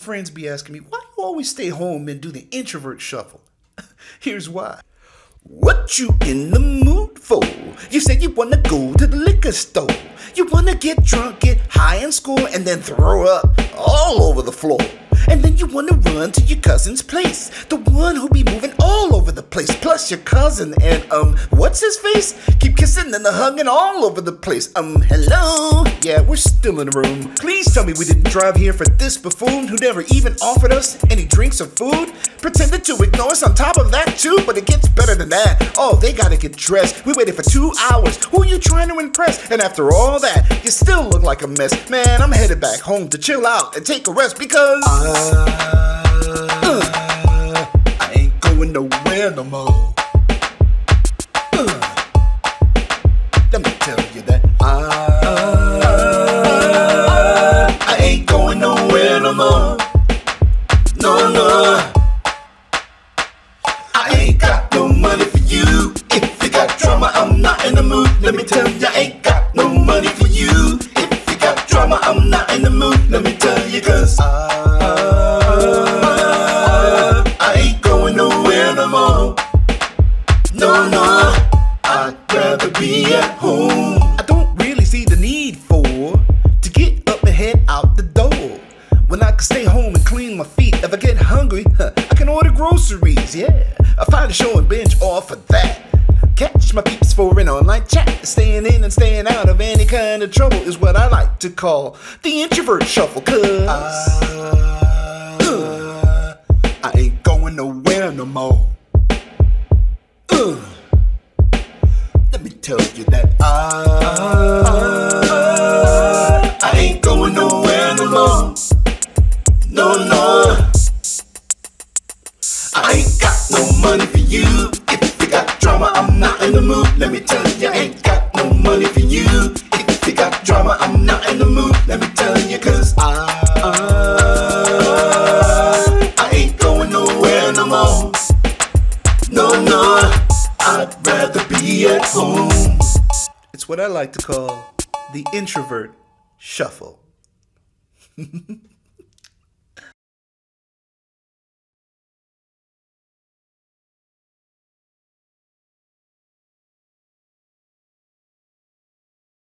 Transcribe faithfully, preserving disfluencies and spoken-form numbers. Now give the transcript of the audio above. Friends be asking me, why do you always stay home and do the introvert shuffle? Here's why. What you in the mood for? You said you wanna go to the liquor store. You wanna get drunk, get high and score, and then throw up all over the floor. And then you wanna run to your cousin's place, the one who be moving all over the place. Plus your cousin and um, what's his face? Keep kissing and hugging all over the place. Um, hello? Yeah, we're still in the room. Please tell me we didn't drive here for this buffoon who never even offered us any drinks or food. Pretended to ignore us on top of that too, but it gets better than that. Oh, they gotta get dressed. We waited for two hours. Who you trying to impress? And after all that, you still look like a mess. Man, I'm headed back home to chill out and take a rest because I Uh, I ain't going nowhere no more. Uh, let me tell you that I, I ain't going nowhere no more. No, no. I ain't got no money for you. If you got drama, I'm not in the mood. Let me tell you, I ain't got no money for you. If you got drama, I'm not in the mood. Let me tell you, cause I I don't really see the need for to get up and head out the door when I can stay home and clean my feet. If I get hungry, huh, I can order groceries, yeah. I find a show and binge off of that. Catch my peeps for an online chat. Staying in and staying out of any kind of trouble is what I like to call the introvert shuffle. Cause I, uh, I ain't going nowhere no more. Uh, Let me tell you that I, I ain't going nowhere no more. No, no. I ain't got no money for you. If you got drama, I'm not in the mood. Let me tell you, I ain't got no money for you. If you got drama, I'm not in the mood. Let me tell you, cause I, I ain't going nowhere no more. No, no. I'd rather be at home. It's what I like to call the introvert shuffle.